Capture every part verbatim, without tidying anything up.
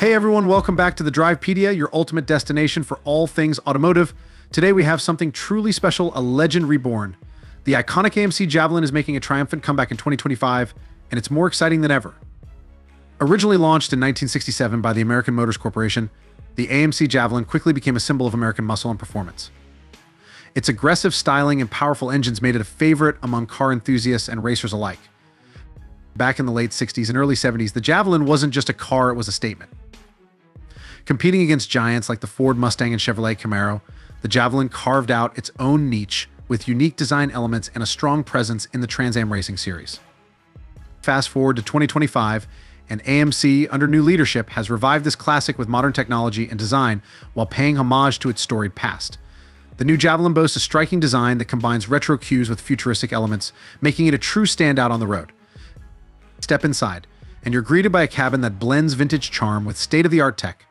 Hey everyone, welcome back to the Drivepedia, your ultimate destination for all things automotive. Today we have something truly special, a legend reborn. The iconic A M C Javelin is making a triumphant comeback in twenty twenty-five, and it's more exciting than ever. Originally launched in nineteen sixty-seven by the American Motors Corporation, the A M C Javelin quickly became a symbol of American muscle and performance. Its aggressive styling and powerful engines made it a favorite among car enthusiasts and racers alike. Back in the late sixties and early seventies, the Javelin wasn't just a car, it was a statement. Competing against giants like the Ford Mustang and Chevrolet Camaro, the Javelin carved out its own niche with unique design elements and a strong presence in the Trans Am racing series. Fast forward to twenty twenty-five, and A M C, under new leadership, has revived this classic with modern technology and design while paying homage to its storied past. The new Javelin boasts a striking design that combines retro cues with futuristic elements, making it a true standout on the road. Step inside, and you're greeted by a cabin that blends vintage charm with state-of-the-art tech.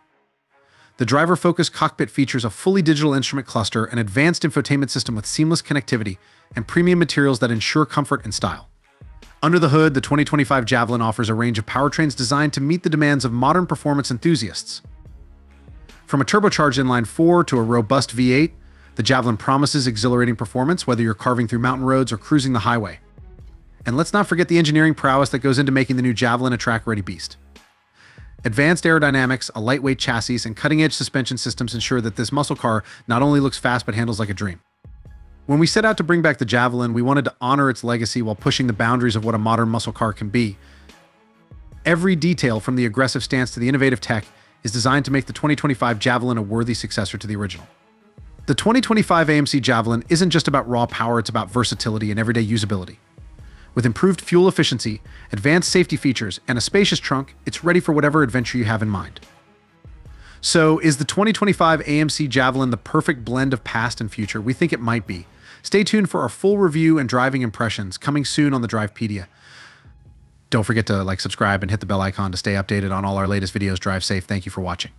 The driver-focused cockpit features a fully digital instrument cluster, an advanced infotainment system with seamless connectivity, and premium materials that ensure comfort and style. Under the hood, the twenty twenty-five Javelin offers a range of powertrains designed to meet the demands of modern performance enthusiasts. From a turbocharged inline four to a robust V eight, the Javelin promises exhilarating performance whether you're carving through mountain roads or cruising the highway. And let's not forget the engineering prowess that goes into making the new Javelin a track-ready beast. Advanced aerodynamics, a lightweight chassis, and cutting-edge suspension systems ensure that this muscle car not only looks fast but handles like a dream. When we set out to bring back the Javelin, we wanted to honor its legacy while pushing the boundaries of what a modern muscle car can be. Every detail, from the aggressive stance to the innovative tech, is designed to make the twenty twenty-five Javelin a worthy successor to the original. The twenty twenty-five A M C Javelin isn't just about raw power, it's about versatility and everyday usability. With improved fuel efficiency, advanced safety features, and a spacious trunk, it's ready for whatever adventure you have in mind. So, is the twenty twenty-five A M C Javelin the perfect blend of past and future? We think it might be. Stay tuned for our full review and driving impressions, coming soon on the Drivepedia. Don't forget to like, subscribe, and hit the bell icon to stay updated on all our latest videos. Drive safe. Thank you for watching.